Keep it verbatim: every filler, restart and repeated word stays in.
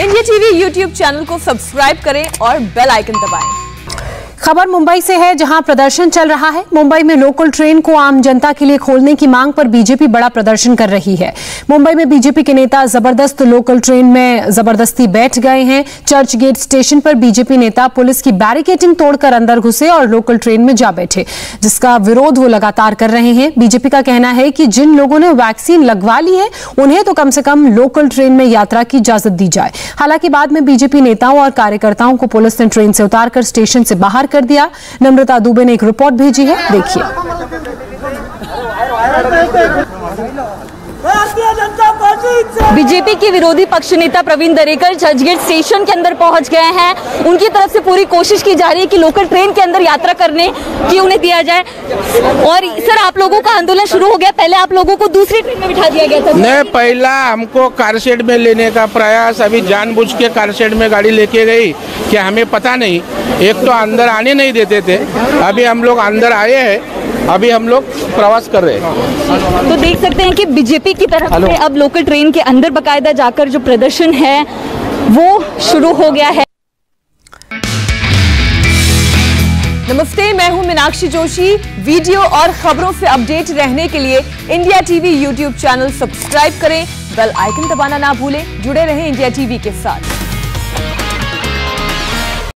India TV YouTube channel को subscribe करें और बेल आइकन दबाएं। खबर मुंबई से है, जहां प्रदर्शन चल रहा है। मुंबई में लोकल ट्रेन को आम जनता के लिए खोलने की मांग पर बीजेपी बड़ा प्रदर्शन कर रही है। मुंबई में बीजेपी के नेता जबरदस्त लोकल ट्रेन में जबरदस्ती बैठ गए हैं। चर्चगेट स्टेशन पर बीजेपी नेता पुलिस की बैरिकेडिंग तोड़कर अंदर घुसे और लोकल ट्रेन में जा बैठे, जिसका विरोध वो लगातार कर रहे हैं। बीजेपी का कहना है कि जिन लोगों ने वैक्सीन लगवा ली है उन्हें तो कम से कम लोकल ट्रेन में यात्रा की इजाजत दी जाए। हालांकि बाद में बीजेपी नेताओं और कार्यकर्ताओं को पुलिस ने ट्रेन से उतारकर स्टेशन से बाहर कर दिया। नम्रता दुबे ने एक रिपोर्ट भेजी है, देखिए। बीजेपी के विरोधी पक्ष नेता प्रवीण दरेकर चर्चगेट स्टेशन के अंदर पहुंच गए हैं। उनकी तरफ से पूरी कोशिश की जा रही है कि लोकल ट्रेन के अंदर यात्रा करने की उन्हें दिया जाए। और सर, आप लोगों का आंदोलन शुरू हो गया, पहले आप लोगों को दूसरी ट्रेन में बिठा दिया गया था। नहीं, पहला हमको कार शेड में लेने का प्रयास, अभी जानबूझ के कार शेड में गाड़ी लेके गई कि हमें पता नहीं। एक तो अंदर आने नहीं देते थे, अभी हम लोग अंदर आए हैं, अभी हम लोग प्रवास कर रहे हैं। तो देख सकते हैं कि बीजेपी की तरफ से अब लोकल ट्रेन के अंदर बकायदा जाकर जो प्रदर्शन है वो शुरू हो गया है। नमस्ते, मैं हूं मीनाक्षी जोशी। वीडियो और खबरों से अपडेट रहने के लिए India TV YouTube channel subscribe करें, बेल आइकन दबाना ना भूलें। जुड़े रहें इंडिया टीवी के साथ।